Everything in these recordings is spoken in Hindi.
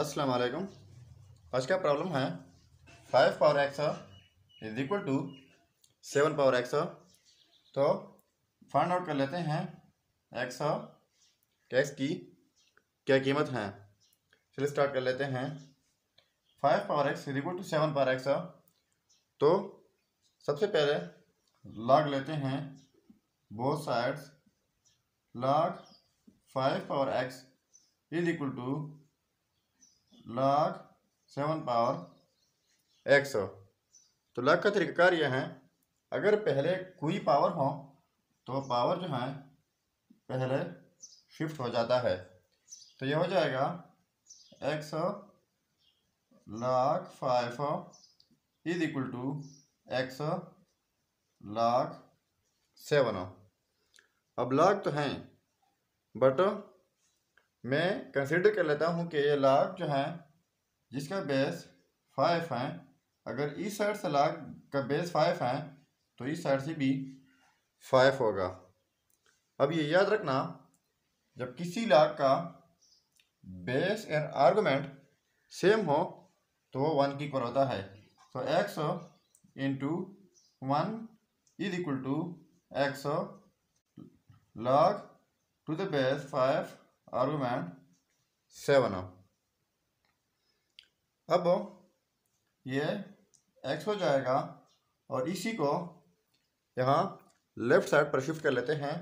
अस्सलामुअलैकुम। आज का प्रॉब्लम है 5 power x is equal to 7 power x। तो फाइंड आउट कर लेते हैं x और x की क्या कीमत है। चलिए स्टार्ट कर लेते हैं। 5 power x is equal to 7 power x। तो सबसे पहले लॉग लेते हैं both sides. Log 5 power x is equal to log 7 power x। तो लॉग का तरीकाकार यह है, अगर पहले कोई पावर हो तो पावर जो है पहले शिफ्ट हो जाता है। तो यह हो जाएगा x log 5 is equal to x log 7। अब लॉग तो हैं बट मैं कंसीडर कर लेता हूं कि ये लॉग जो है जिसका बेस 5 है, अगर इस साइड से लॉग का बेस 5 है तो इस साइड से भी 5 होगा। अब ये याद रखना, जब किसी लॉग का बेस एंड आर्गूमेंट सेम हो तो वो 1 की इक्वल होता है। तो x into 1 is equal to x log to the base 5 argument 7। अब ये x हो जाएगा और इसी को यहाँ लेफ्ट साइड पर शिफ्ट कर लेते हैं।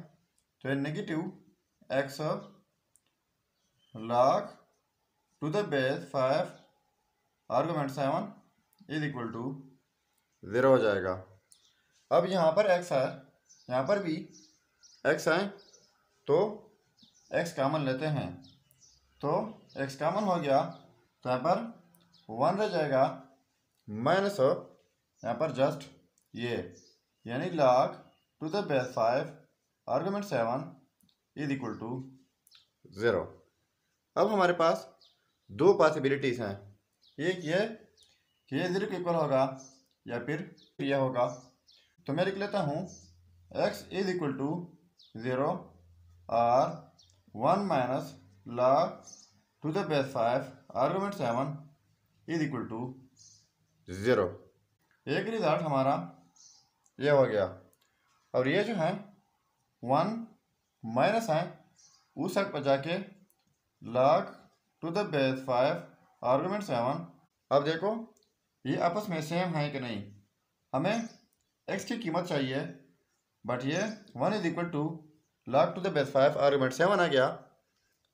तो ये negative x log to the base 5 argument 7 is equal to 0 हो जाएगा। अब यहाँ पर x है, यहाँ पर भी x है, तो x कामन लेते हैं। तो x कामन हो गया, तो यहाँ पर 1 रह जाएगा माइनस यहाँ पर जस्ट ये, यानी log to the base 5 argument 7 is equal to 0। अब हमारे पास दो पॉसिबिलिटीज़ हैं, एक ये कि ये 0 के इक्वल होगा या फिर यह होगा। तो मैं लिख लेता हूँ x इज इक्वल टू 0 और 1 minus log to the base 5 argument 7 is equal to 0। एक रिजल्ट हमारा यह हो गया। और ये जो है 1 माइनस है, उस साइड पर जाके log to the base 5 argument 7। अब देखो ये आपस में सेम है कि नहीं। हमें x की कीमत चाहिए बट ये 1 is equal to log to the base 5 argument 7 आ गया।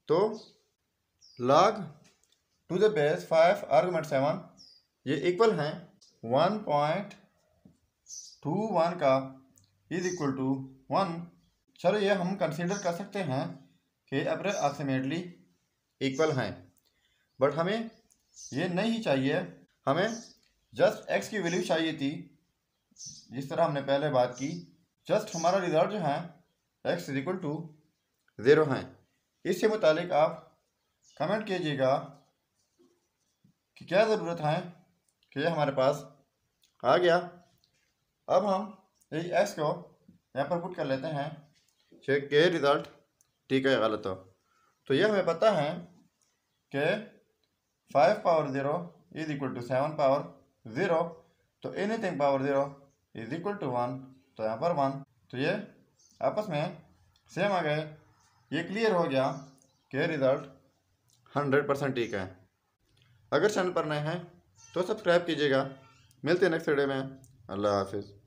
तो log to the base 5 argument 7 ये इक्वल हैं 1.21 का इज इक्वल टू 1। चलो ये हम कंसीडर कर सकते हैं कि अप्रॉक्सीमेटली इक्वल हैं, बट हमें ये नहीं चाहिए, हमें जस्ट x की वैल्यू चाहिए थी। जिस तरह हमने पहले बात की, जस्ट हमारा रिजल्ट जो है x इक्वल टू 0 हैं। इससे मुतालिक आप कमेंट कीजिएगा कि क्या ज़रूरत है कि ये हमारे पास आ गया। अब हम यही x को यहाँ पर पुट कर लेते हैं, चेक के रिज़ल्ट ठीक है गलत हो। तो यह हमें पता है कि 5 power 0 is equal to 7 power 0, तो anything power 0 is equal to 1, तो यहाँ पर 1। तो ये आपस में सेम आ गए। ये क्लियर हो गया कि रिज़ल्ट 100% ठीक है। अगर चैनल पर नए हैं तो सब्सक्राइब कीजिएगा। मिलते हैं नेक्स्ट वीडियो में। अल्लाह हाफिज़।